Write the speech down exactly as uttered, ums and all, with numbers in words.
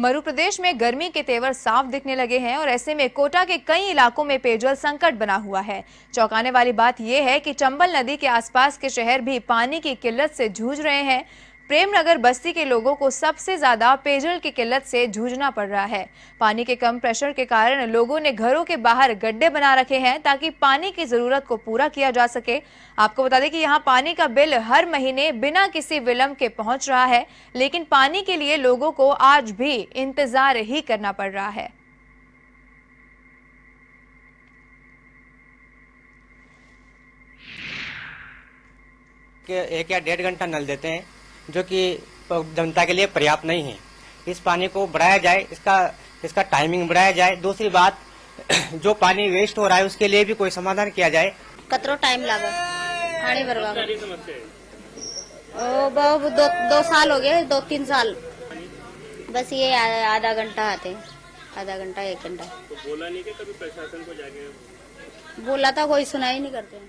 मध्य प्रदेश में गर्मी के तेवर साफ दिखने लगे हैं और ऐसे में कोटा के कई इलाकों में पेयजल संकट बना हुआ है। चौंकाने वाली बात यह है कि चंबल नदी के आसपास के शहर भी पानी की किल्लत से जूझ रहे हैं। प्रेमनगर बस्ती के लोगों को सबसे ज्यादा पेयजल की किल्लत से जूझना पड़ रहा है। पानी के कम प्रेशर के कारण लोगों ने घरों के बाहर गड्ढे बना रखे हैं ताकि पानी की जरूरत को पूरा किया जा सके। आपको बता दें कि यहाँ पानी का बिल हर महीने बिना किसी विलंब के पहुंच रहा है, लेकिन पानी के लिए लोगों को आज भी इंतजार ही करना पड़ रहा है। एक या डेढ़ घंटा नल देते हैं जो कि जनता के लिए पर्याप्त नहीं है। इस पानी को बढ़ाया जाए, इसका इसका टाइमिंग बढ़ाया जाए। दूसरी बात, जो पानी वेस्ट हो रहा है उसके लिए भी कोई समाधान किया जाए। कतरो टाइम लगा पानी भरवा ओ दो, दो साल हो गए, दो तीन साल बस ये आधा घंटा आते, आधा घंटा एक घंटा। तो बोला नहीं कि कभी प्रशासन को जाके बोला था, कोई सुनाई नहीं करते।